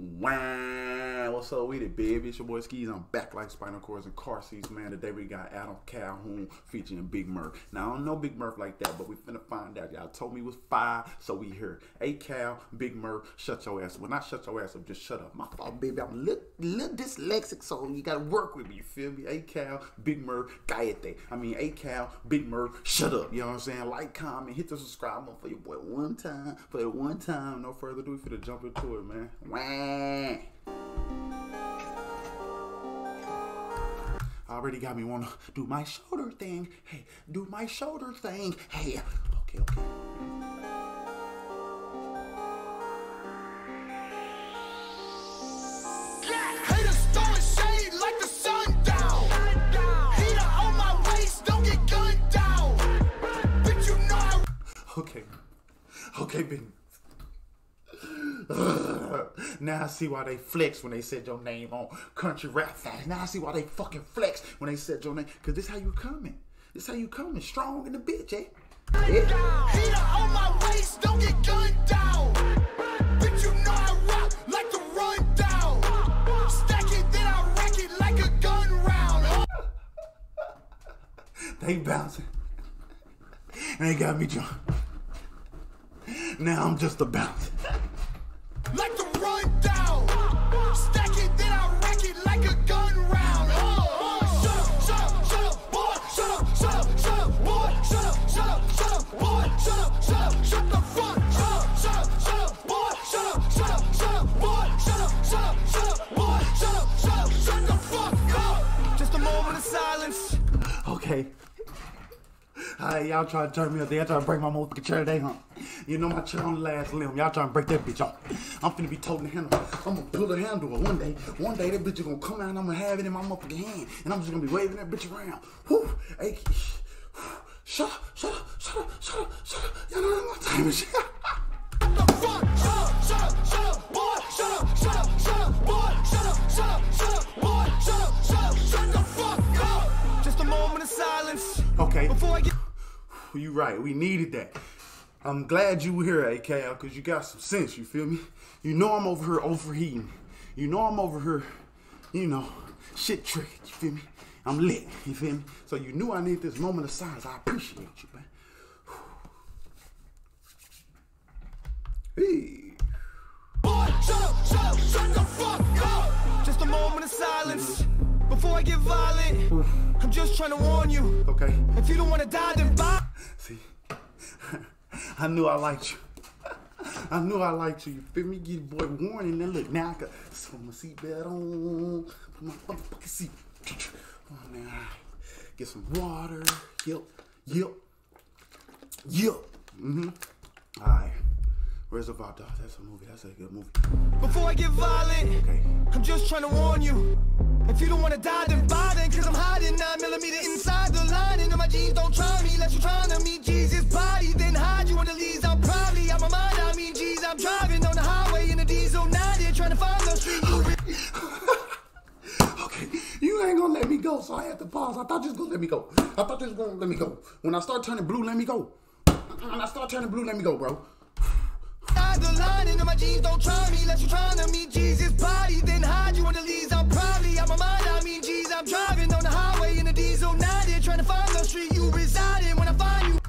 Wow, what's up with it, baby? It's your boy Skeez. I'm back like spinal cords and car seats, man. Today we got Adam Calhoun featuring Big Murph. Now, I don't know Big Murph like that, but we finna find out. Y'all told me it was fire, so we here. Hey, Cal, Big Murph, shut your ass up. Well, not shut your ass up, just shut up. My fault, baby. I'm a little dyslexic, so you gotta work with me, you feel me? Hey, Cal, Big Murph, cállate. I mean, hey, Cal, Big Murph, shut up. You know what I'm saying? Like, comment, hit the subscribe button for your boy one time. For the one time, no further ado, we finna jump into it, man. Wow. Already got me wanna do my shoulder thing. Hey, do my shoulder thing. Hey, okay. Haters throwing shade like the sun down. Heater on my waist, don't get gunned down. Bitch, you know I... Okay, Ben. Now I see why they flex when they said your name on country rap facts. Now I see why they fucking flex when they said your name. Cause this how you coming. This how you coming. Strong in the bitch, eh? Heater on my waist, don't get gunned down. Bitch, you know I rock like the run down. Stack it, then I rack it like a gun round. They bouncing. And they got me drunk. Now I'm just a bouncer. Like the run down. Stack it, then I rack it like a gun round. Shut up, boy. Shut up, boy. Shut up, boy. Shut up, shut the fuck up. Shut up, boy. Shut up, boy. Shut up, boy. Shut up, shut the fuck up. Just a moment of silence. Okay. Alright, y'all trying to turn me up. Y'all trying to break my motherfucking chair today, huh? You know my chair on the last limb. Y'all trying to break that bitch off. I'm finna be toting the handle. I'm gonna pull the handle one day. One day that bitch is gonna come out and I'm gonna have it in my motherfucking hand. And I'm just gonna be waving that bitch around. Whew. Hey, shut up, shut up, shut up, shut up, shut up. Y'all know that my time is shut up. What the fuck? Shut up, boy. Shut up, boy. Shut up, boy. Shut the fuck up. Just a moment of silence. Okay. Before I get... You right, we needed that. I'm glad you were here, A.K.L., because you got some sense, you feel me? You know I'm over here overheating. You know I'm over here, you know, shit tricking, you feel me? I'm lit, you feel me? So you knew I needed this moment of silence. I appreciate you, man. Hey. Boy, shut the fuck up. Just a moment of silence. Before I get violent, I'm just trying to warn you. Okay. If you don't want to die, then bye. See, I knew I liked you. I knew I liked you. You feel me? Get your boy warning. Now look, now I can put my seatbelt on. Put my motherfucking seat. Oh, man. Get some water. Yep. All right. Where's about that? That's a movie. That's a good movie. Before I get violent, okay. I'm just trying to warn you. If you don't want to die, then bother, cause I'm hiding 9mm inside the line. And my jeans don't try me, unless you're trying to meet Jesus' body. Then hide you in the leaves, I'm probably out my mind. I mean, jeez, I'm driving on the highway in a diesel 90, trying to find those street. Okay, you ain't gonna let me go, so I had to pause. I thought you was gonna let me go. I thought you was gonna let me go. When I start turning blue, let me go. When I start turning blue, let me go, bro. The line into my jeans, don't try me unless you're trying to meet Jesus' body. Then hide you on the leaves, I'm probably out my mind. I mean, jeez, I'm driving on the highway in a diesel 90, trying to find the street you reside in. When I find you,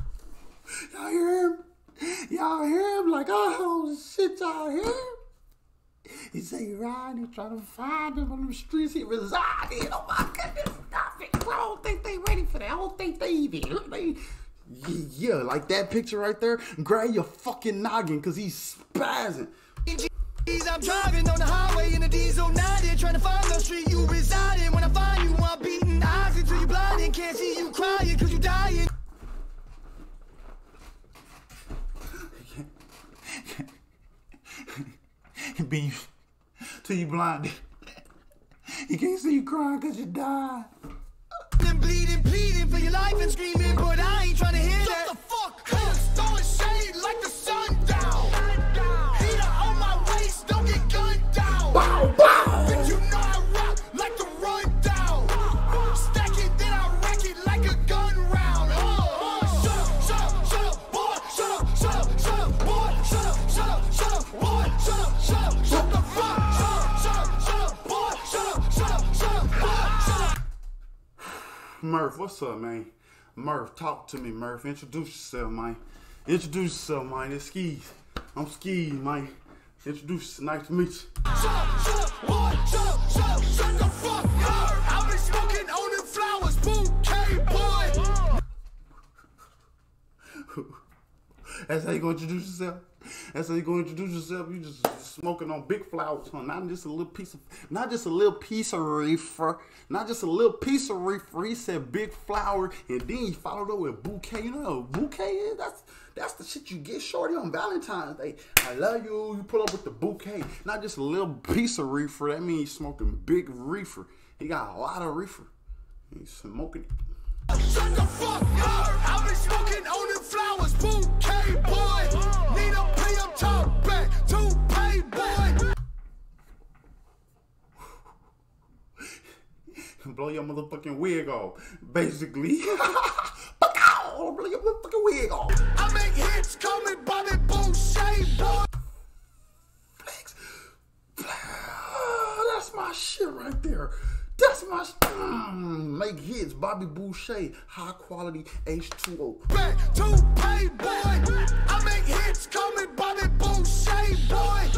y'all hear him? Y'all hear him? Like, oh shit, y'all hear him? He say he riding, trying to find him on the streets he reside in. Oh my goodness, stop it! I don't think they ready for that. I don't think they even. Yeah, like that picture right there, grab your fucking noggin, cause he's spazzing. I'm driving on the highway in a diesel 90, trying to find the street you reside in. When I find you, I'm beating eyes until you blind and can't see you crying, cause you dying. He beat you till you blinded. He can't see you crying cause you died. And bleeding, pleading for your life and screaming, but I ain't trying to hear that. Shut the fuck up. Throwing shade like the sun down. Heater on my waist, don't get gunned down. Bow, bow. Bitch, you know I rock like the run down. Stack it, then I rack it like a gun round. Shut up, boy. Shut up, boy. Shut up, boy. Shut up, boy. Shut the fuck up. Murph, what's up, man? Murph, talk to me, Murph. Introduce yourself, man. Introduce yourself, man. It's Skeez. I'm Skeez, man. Introduce. Nice to meet you. Shut up, boy. Shut the fuck up. I've been smoking on them flowers, bouquet, boy. That's how you gonna introduce yourself? That's how you gonna introduce yourself? You just smoking on big flowers, huh? Not just a little piece of reefer. He said big flower, and then he followed up with bouquet. You know what bouquet is? That's the shit you get, shorty, on Valentine's Day. I love you. You pull up with the bouquet. Not just a little piece of reefer. That means he's smoking big reefer. He got a lot of reefer. He's smoking it. Shut the fuck up! I've been smoking on them flowers, bouquet, boy. Need a pay up top back to pay, boy. Blow your motherfucking wig off, basically. Blow your motherfucking wig off. I make hits coming, Bobby Boucher, boy. Flex. That's my shit right there. That's my make hits, Bobby Boucher, high quality H2O. Back to pay, boy. I make hits coming, Bobby Boucher, boy.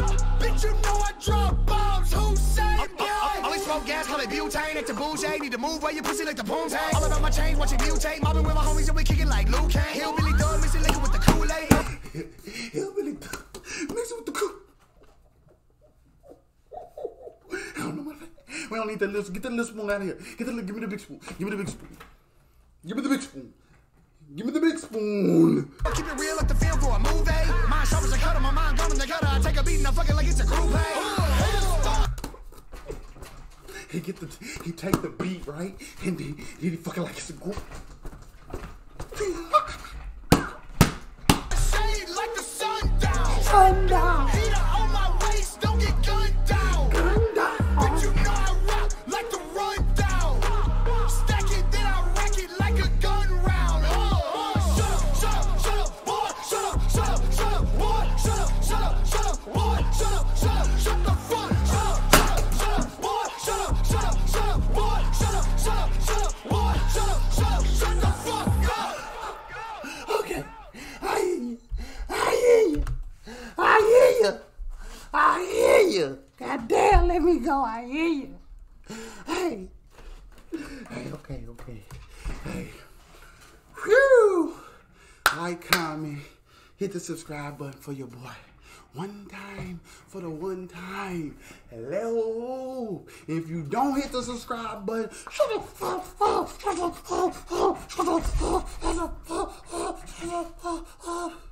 Bitch, you know I drop bombs, who say, boy? Only smoke gas, call it butane, at the bougie. Need to move where you pussy like the boom tank. All about my chains, watch it mutate. Mobbing with my homies and we kicking like Luke Cage. Hillbilly dog, mixing liquor with the Kool-Aid. Hillbilly dog, mixing with the Kool-Aid. We don't need that little. Get that little spoon out of here. Give me the big spoon. Give me the big spoon. Keep it real, like the field for a movie. My shoppers are cut on my mind, gone in the gutter. I take a beat and I fuck it like it's a group. He take the beat, right? And he fuck it like it's a group. Shade like the sundown. Heater on my waist, don't get gunned down. God damn, let me go. I hear you. Hey. Okay. Hey. Whew. Like, comment, hit the subscribe button for your boy. One time for the one time. Hello. If you don't hit the subscribe button, shut the fuck up.